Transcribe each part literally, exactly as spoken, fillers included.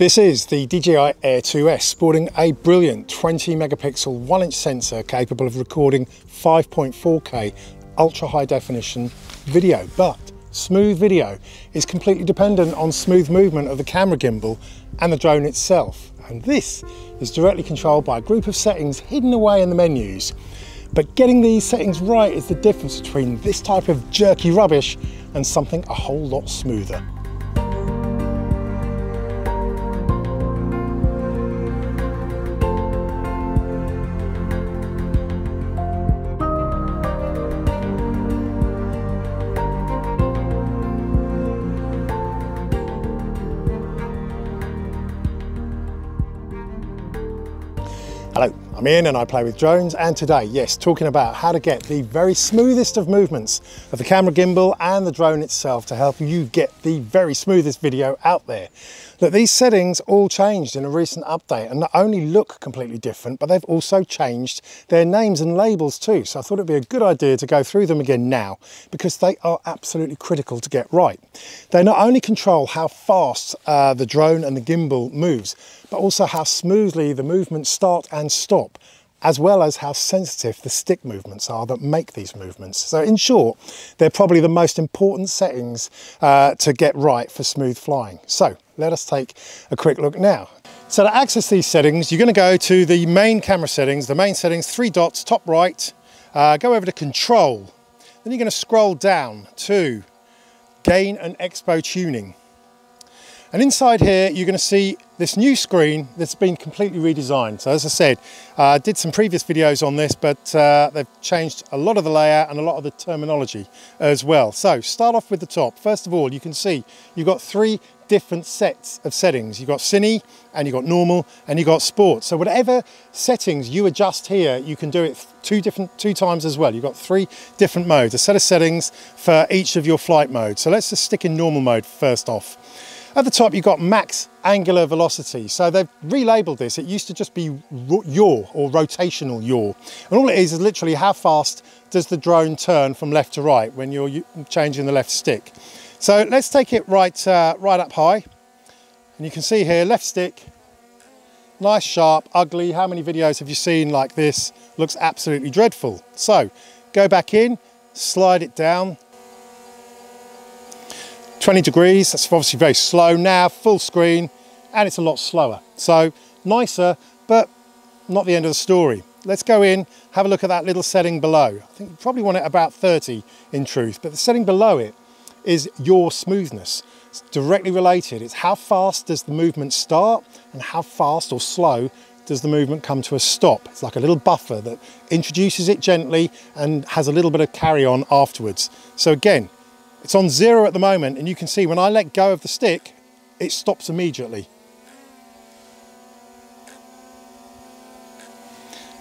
This is the D J I Air two S, sporting a brilliant twenty megapixel one inch sensor capable of recording five point four K ultra high definition video. But smooth video is completely dependent on smooth movement of the camera gimbal and the drone itself. And this is directly controlled by a group of settings hidden away in the menus. But getting these settings right is the difference between this type of jerky rubbish and something a whole lot smoother. Hello, I'm Ian and I play with drones, and today, yes, talking about how to get the very smoothest of movements of the camera gimbal and the drone itself to help you get the very smoothest video out there. Look, these settings all changed in a recent update and not only look completely different, but they've also changed their names and labels too. So I thought it'd be a good idea to go through them again now because they are absolutely critical to get right. They not only control how fast uh, the drone and the gimbal moves, but also how smoothly the movements start and stop, as well as how sensitive the stick movements are that make these movements. So in short, they're probably the most important settings uh, to get right for smooth flying. So let us take a quick look now. So to access these settings, you're going to go to the main camera settings, the main settings, three dots, top right, uh, go over to control. Then you're going to scroll down to gain and expo tuning. And inside here, you're going to see this new screen that's been completely redesigned. So as I said, I uh, did some previous videos on this, but uh, they've changed a lot of the layout and a lot of the terminology as well. So start off with the top. First of all, you can see you've got three different sets of settings. You've got cine, and you've got normal, and you've got sport. So whatever settings you adjust here, you can do it two different two times as well. You've got three different modes, a set of settings for each of your flight modes. So let's just stick in normal mode first off. At the top, you've got max angular velocity. So they've relabeled this. It used to just be yaw or rotational yaw. And all it is is literally how fast does the drone turn from left to right when you're changing the left stick. So let's take it right, uh, right up high. And you can see here, left stick, nice, sharp, ugly. How many videos have you seen like this? Looks absolutely dreadful. So go back in, slide it down. twenty degrees, that's obviously very slow now, full screen, and it's a lot slower. So nicer, but not the end of the story. Let's go in, have a look at that little setting below. I think you probably want it about thirty in truth, but the setting below it is your smoothness. It's directly related. It's how fast does the movement start and how fast or slow does the movement come to a stop. It's like a little buffer that introduces it gently and has a little bit of carry on afterwards. So again, it's on zero at the moment, and you can see when I let go of the stick, it stops immediately.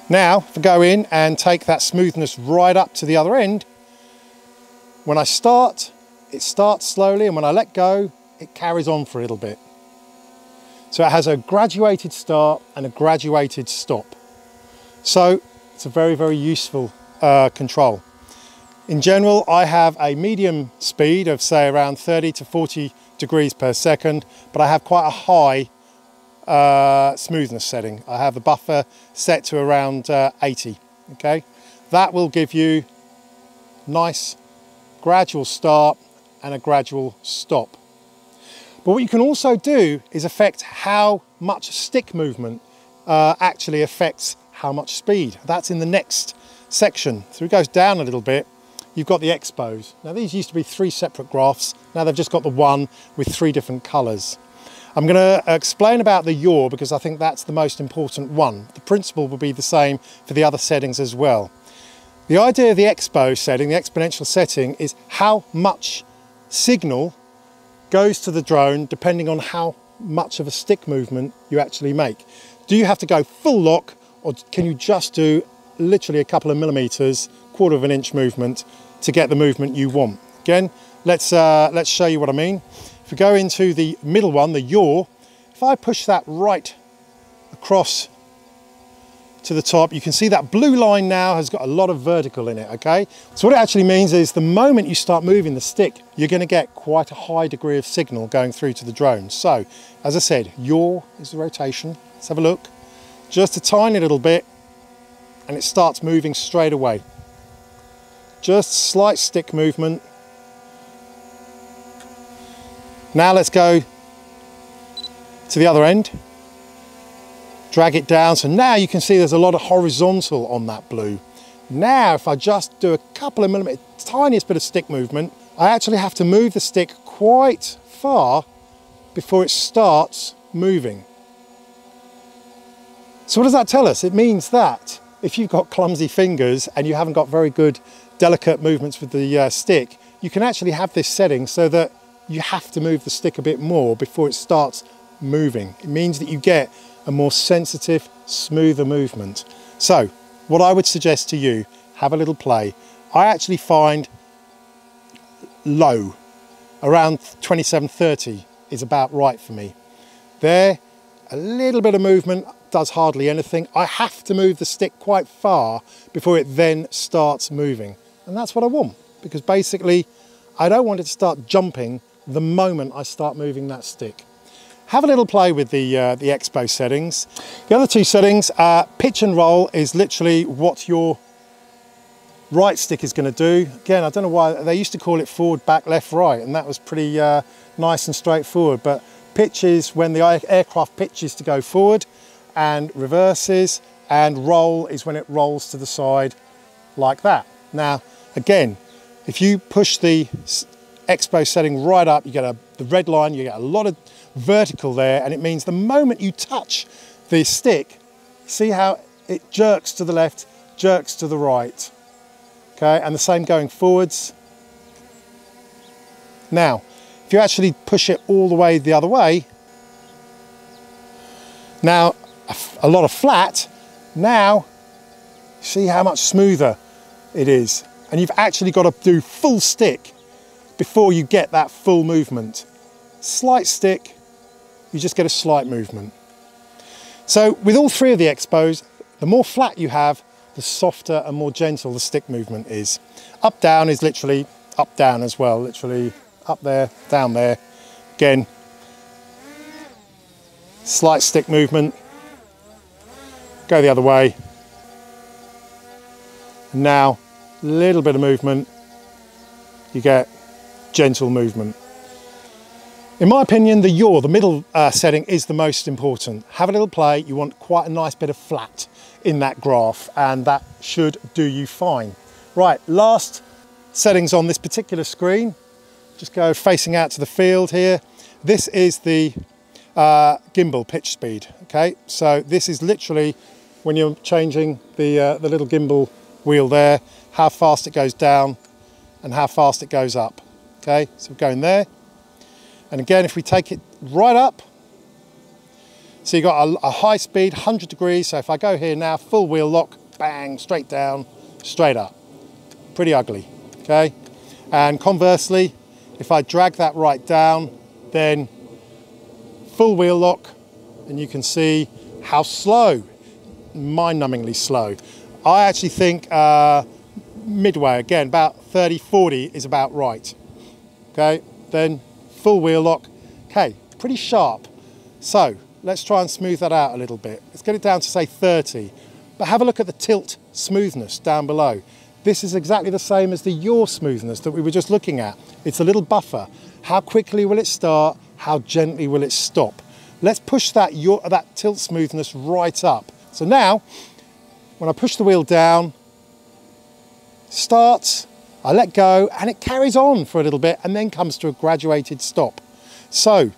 Now, if I go in and take that smoothness right up to the other end, when I start, it starts slowly, and when I let go, it carries on for a little bit. So it has a graduated start and a graduated stop. So it's a very, very useful uh, control. In general, I have a medium speed of say around thirty to forty degrees per second, but I have quite a high uh, smoothness setting. I have the buffer set to around uh, eighty, okay? That will give you nice gradual start and a gradual stop. But what you can also do is affect how much stick movement uh, actually affects how much speed. That's in the next section. So it goes down a little bit. You've got the expos. Now these used to be three separate graphs. Now they've just got the one with three different colors. I'm going to explain about the yaw because I think that's the most important one. The principle will be the same for the other settings as well. The idea of the expo setting, the exponential setting, is how much signal goes to the drone depending on how much of a stick movement you actually make. Do you have to go full lock, or can you just do literally a couple of millimeters, quarter of an inch movement to get the movement you want? Again, let's uh, let's show you what I mean. If we go into the middle one, the yaw, if I push that right across to the top. You can see that blue line now has got a lot of vertical in it, okay? So what it actually means is the moment you start moving the stick, you're gonna get quite a high degree of signal going through to the drone. So, as I said, yaw is the rotation. Let's have a look. Just a tiny little bit, and it starts moving straight away. Just slight stick movement. Now let's go to the other end. Drag it down, so now you can see there's a lot of horizontal on that blue. Now if I just do a couple of millimeter, tiniest bit of stick movement, I actually have to move the stick quite far before it starts moving. So what does that tell us? It means that if you've got clumsy fingers and you haven't got very good delicate movements with the uh, stick, you can actually have this setting so that you have to move the stick a bit more before it starts moving. It means that you get a more sensitive, smoother movement. So, what I would suggest to you, have a little play. I actually find low, around twenty-seven, thirty is about right for me. There, a little bit of movement does hardly anything. I have to move the stick quite far before it then starts moving. And that's what I want, because basically, I don't want it to start jumping the moment I start moving that stick. Have a little play with the, uh, the Expo settings. The other two settings, uh, pitch and roll is literally what your right stick is gonna do. Again, I don't know why, they used to call it forward, back, left, right, and that was pretty uh, nice and straightforward, but pitch is when the aircraft pitches to go forward and reverses, and roll is when it rolls to the side like that. Now, again, if you push the Expo setting right up, you get a, the red line, you get a lot of vertical there, and it means the moment you touch the stick, see how it jerks to the left, jerks to the right, okay? And the same going forwards. Now, if you actually push it all the way the other way, now a, a lot of flat, now see how much smoother it is. And you've actually got to do full stick before you get that full movement. Slight stick, you just get a slight movement. So with all three of the Expos, the more flat you have, the softer and more gentle the stick movement is. Up down is literally up down as well, literally up there, down there. Again, slight stick movement, go the other way. Now, a little bit of movement, you get gentle movement. In my opinion, the yaw, the middle uh, setting, is the most important. Have a little play. You want quite a nice bit of flat in that graph, and that should do you fine. Right, last settings on this particular screen. Just go facing out to the field here. This is the uh, gimbal pitch speed, okay? So this is literally when you're changing the, uh, the little gimbal wheel there, how fast it goes down and how fast it goes up, okay? So we're going there. And again, if we take it right up, so you've got a, a high speed, one hundred degrees. So if I go here now, full wheel lock, bang, straight down, straight up. Pretty ugly, okay? And conversely, if I drag that right down, then full wheel lock, and you can see how slow, mind-numbingly slow. I actually think uh, midway, again, about thirty, forty is about right, okay? Then full wheel lock, okay, pretty sharp. So let's try and smooth that out a little bit. Let's get it down to say thirty, but have a look at the tilt smoothness down below. This is exactly the same as the yaw smoothness that we were just looking at. It's a little buffer. How quickly will it start? How gently will it stop? Let's push that, yaw, that tilt smoothness right up. So now, when I push the wheel down, starts, I let go, and it carries on for a little bit and then comes to a graduated stop. So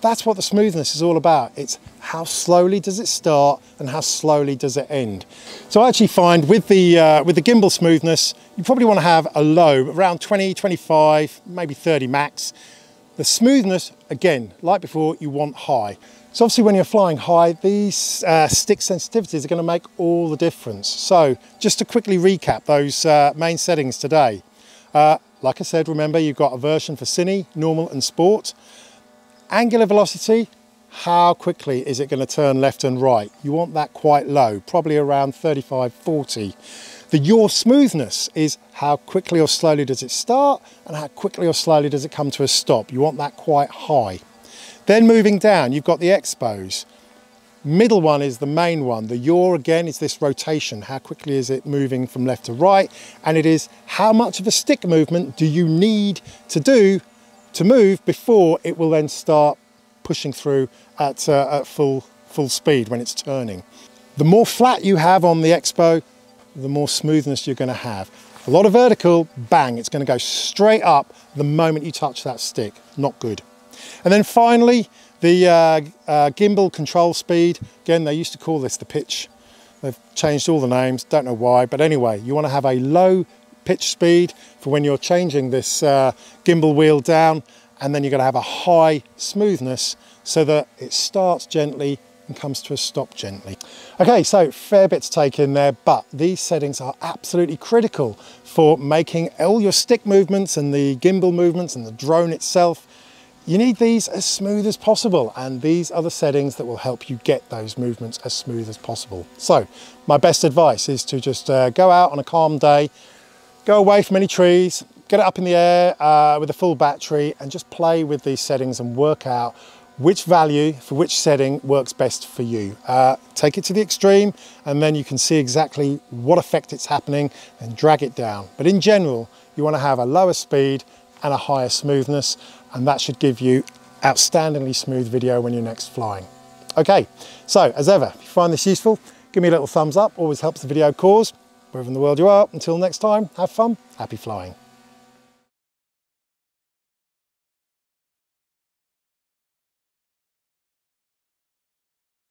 that's what the smoothness is all about. It's how slowly does it start and how slowly does it end. So I actually find with the, uh, with the gimbal smoothness, you probably want to have a low, around twenty, twenty-five, maybe thirty max. The smoothness, again, like before, you want high. So obviously when you're flying high, these uh, stick sensitivities are going to make all the difference. So just to quickly recap those uh, main settings today. Uh, like I said, remember you've got a version for cine, normal and sport. Angular velocity, how quickly is it going to turn left and right? You want that quite low, probably around thirty-five, forty. The yaw smoothness is how quickly or slowly does it start and how quickly or slowly does it come to a stop. You want that quite high. Then moving down, you've got the expos. Middle one is the main one. The yaw again is this rotation. How quickly is it moving from left to right? And it is how much of a stick movement do you need to do to move before it will then start pushing through at, uh, at full, full speed when it's turning. The more flat you have on the expo, the more smoothness you're going to have. A lot of vertical, bang, it's going to go straight up the moment you touch that stick. Not good. And then finally, the uh, uh, gimbal control speed. Again, they used to call this the pitch. They've changed all the names, don't know why, but anyway, you want to have a low pitch speed for when you're changing this uh, gimbal wheel down, and then you're going to have a high smoothness so that it starts gently and comes to a stop gently. Okay, so fair bit to take in there, but these settings are absolutely critical for making all your stick movements and the gimbal movements and the drone itself. You need these as smooth as possible, and these are the settings that will help you get those movements as smooth as possible. So my best advice is to just uh, go out on a calm day, go away from any trees, get it up in the air uh, with a full battery, and just play with these settings and work out which value for which setting works best for you. Uh, take it to the extreme and then you can see exactly what effect it's happening and drag it down. But in general, you want to have a lower speed and a higher smoothness, and that should give you outstandingly smooth video when you're next flying. Okay, so as ever, if you find this useful, give me a little thumbs up, always helps the video cause. Wherever in the world you are, until next time, have fun, happy flying.